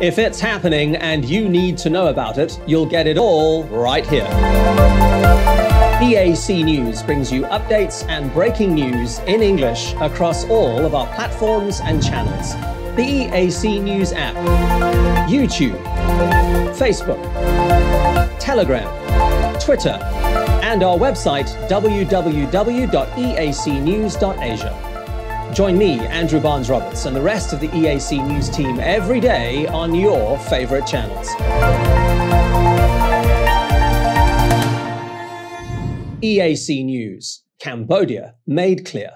If it's happening and you need to know about it, you'll get it all right here. EAC News brings you updates and breaking news in English across all of our platforms and channels. The EAC News app, YouTube, Facebook, Telegram, Twitter, and our website www.eacnews.asia. Join me, Andrew Barnes Roberts, and the rest of the EAC News team every day on your favorite channels. EAC News, Cambodia made clear.